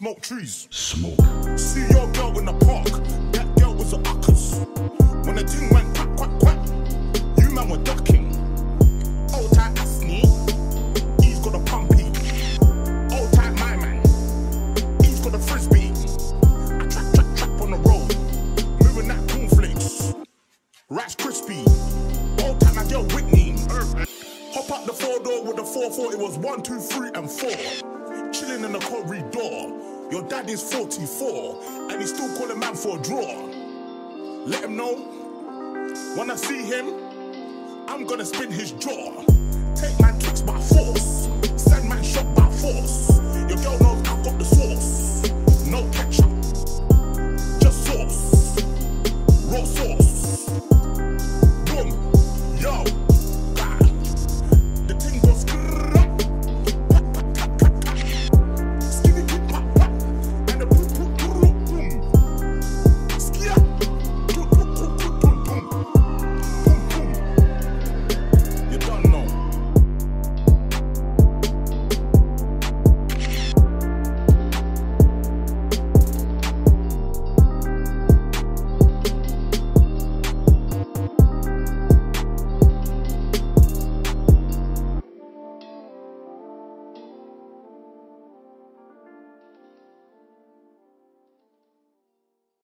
smoke trees, smoke. See your girl in the park, that girl was a uckers. When the thing went quack, quack, quack, you man were ducking. Old tight Asni, he's got a pumpy. Old tight my man, he's got a frisbee. I trap, trap, trap on the road, moving that cornflakes. Rice crispy, old tight my girl Whitney. Hop up the four door with the 4-4, it was 1, 2, 3 and 4. Chilling in the corridor, your daddy's 44, and he's still calling man for a draw. Let him know, when I see him, I'm gonna spin his jaw. Take my kicks by force.